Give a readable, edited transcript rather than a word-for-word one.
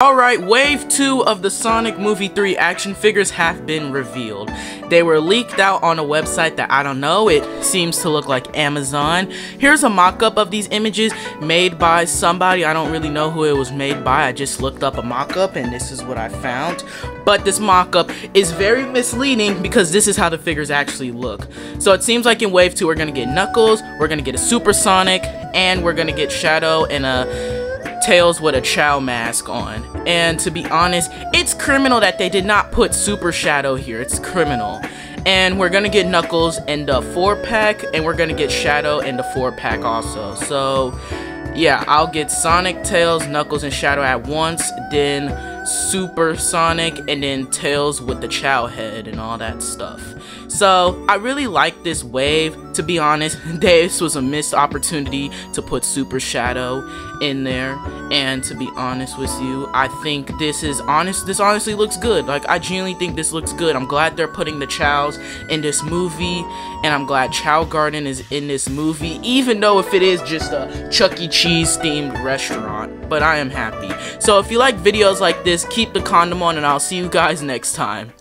Alright, Wave 2 of the Sonic Movie 3 action figures have been revealed. They were leaked out on a website that I don't know, it seems to look like Amazon. Here's a mock-up of these images made by somebody. I don't really know who it was made by, I just looked up a mock-up and this is what I found. But this mock-up is very misleading because this is how the figures actually look. So it seems like in Wave 2 we're gonna get Knuckles, we're gonna get a Super Sonic, and we're gonna get Shadow and a Tails with a Chao mask on. And to be honest, it's criminal that they did not put Super Shadow here. It's criminal. And we're gonna get Knuckles in the 4-pack, and we're gonna get Shadow in the 4-pack also. So yeah, I'll get Sonic, Tails, Knuckles, and Shadow at once, then Super Sonic, and then Tails with the Chao head and all that stuff. So I really like this wave. To be honest, this was a missed opportunity to put Super Shadow in there. And to be honest with you, I think this honestly looks good. Like, I genuinely think this looks good. I'm glad they're putting the Chaos in this movie, and I'm glad Chao Garden is in this movie, even though if it is just a Chuck E. Cheese themed restaurant, but I am happy. So if you like videos like this, keep the condom on, and I'll see you guys next time.